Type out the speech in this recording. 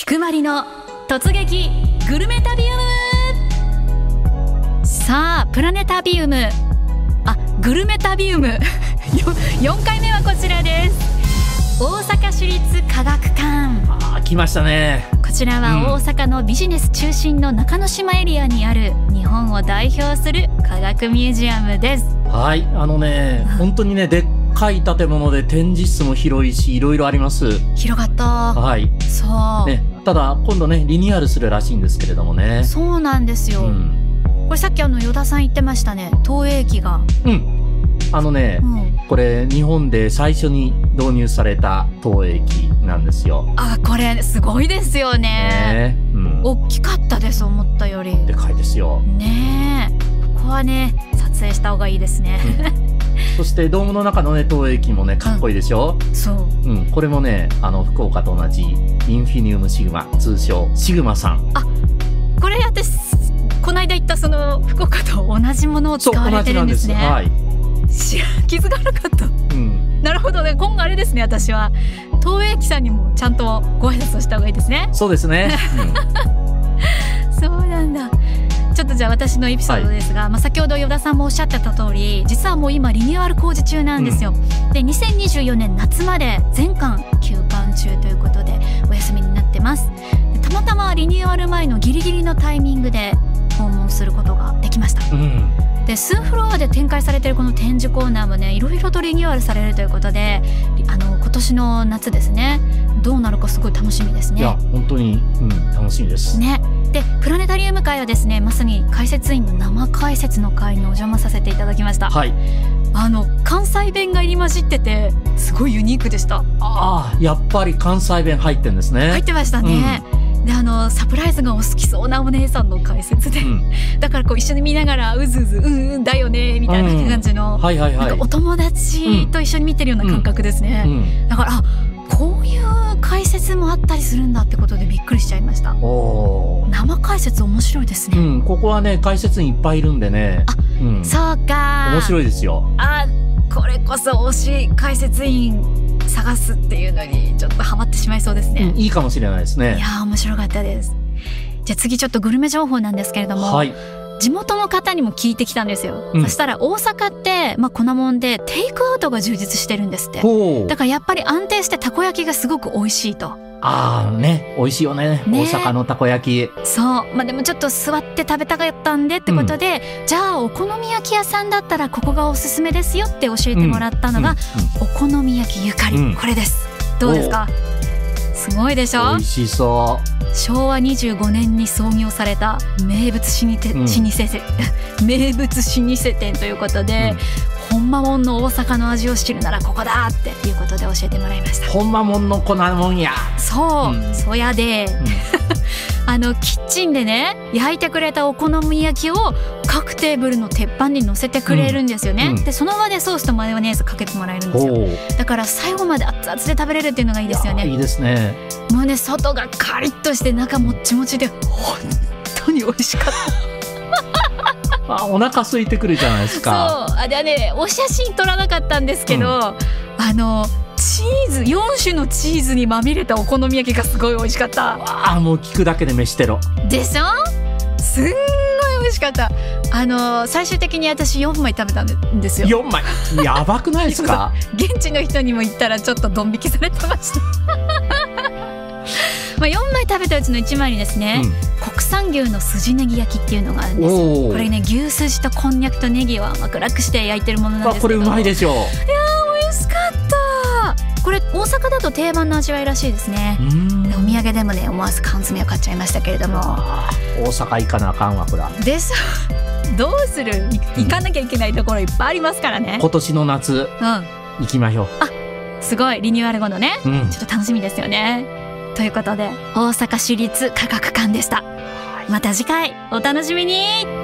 ひくまりの突撃グルメタビウム。さあプラネタビウム、グルメタビウム4回目はこちらです。大阪市立科学館、来ましたね。こちらは大阪のビジネス中心の中之島エリアにある日本を代表する科学ミュージアムです。はい、本当にね、でっかい建物で展示室も広いし、いろいろあります。広がった。はい。そう。ね、ただ今度ねリニューアルするらしいんですけれどもね。そうなんですよ。これさっき依田さん言ってましたね。東映機が。これ日本で最初に導入された投影機なんですよ。これすごいですよね。大きかったです、思ったより。でかいですよね。ここはね撮影した方がいいですね。そしてドームの中のね投影機もねかっこいいでしょ。そう、これもね福岡と同じインフィニウムシグマ、通称シグマさん。これ私この間行ったその福岡と同じものを使われてるんですね。気づかなかった。なるほどね。今後あれですね、私は東映機さんにもちゃんとご挨拶をした方がいいですね。そうですね。そうなんだ。ちょっとじゃあ私のエピソードですが、まあ先ほど依田さんもおっしゃってた通り、実はもう今リニューアル工事中なんですよ。で、2024年夏まで全館休館中ということでお休みになってます。たまたまリニューアル前のギリギリのタイミングで訪問することができました。で数フロアで展開されているこの展示コーナーもね、いろいろとリニューアルされるということで、今年の夏ですね、どうなるかすごい楽しみですね。いや本当に、楽しみですね。でプラネタリウム会はですね、まさに解説員の生解説の会にお邪魔させていただきました。はい。関西弁が入り混じっててすごいユニークでした。やっぱり関西弁入ってるんですね。入ってましたね。でサプライズがお好きそうなお姉さんの解説で、だからこう一緒に見ながらうずうずうんうんだよねみたいな感じの、お友達と一緒に見てるような感覚ですね。だからこういう解説もあったりするんだってことでびっくりしちゃいました。生解説面白いですね。ここはね解説員いっぱいいるんでね。そうか。面白いですよ。これこそ推し解説員探すっていうのにちょっとハマってしまいそうですね。いいかもしれないですね。いや面白かったです。じゃあ次ちょっとグルメ情報なんですけれども、地元の方にも聞いてきたんですよ。そしたら大阪って粉もんでテイクアウトが充実してるんですって。だからやっぱり安定してたこ焼きがすごく美味しいと。ね、美味しいよね、大阪のたこ焼き。そう、でもちょっと座って食べたかったんでってことで、じゃあお好み焼き屋さんだったらここがおすすめですよって教えてもらったのが、お好み焼きゆかり、これです。どうですか？すごいでしょ？美味しそう。昭和25年に創業された名物老舗店ということで、本間もんの大阪の味を知るならここだっていうことで教えてもらいました。本間もんの粉もんや。そう、そやで。キッチンでね焼いてくれたお好み焼きを各テーブルの鉄板に乗せてくれるんですよね。でその場でソースとマヨネーズかけてもらえるんですよ。だから最後まで熱々で食べれるっていうのがいいですよね。いいですね。もうね外がカリッとして中もっちもちで本当に美味しかった。お腹空いてくるじゃないですか。そう、でねお写真撮らなかったんですけど、チーズ4種のチーズにまみれたお好み焼きがすごい美味しかった。もう聞くだけで飯テロでしょ。すんごい美味しかった。最終的に私4枚食べたんですよ。4枚、やばくないですか？現地の人にも言ったらちょっとドン引きされてました4枚食べたうちの1枚にですね、国産牛の筋ネギ焼きっていうのがあるんですよ。これね牛すじとこんにゃくとネギを甘く楽して焼いてるものなんですけど、これうまいでしょう。いやー美味しかった。これ大阪だと定番の味わいらしいですね。お土産でもね思わず缶詰を買っちゃいましたけれども、大阪行かなあかんわこれでしょ。どうする、行かなきゃいけないところいっぱいありますからね。今年の夏、行きましょう。すごいリニューアル後のね、ちょっと楽しみですよね。ということで大阪市立科学館でした。また次回お楽しみに。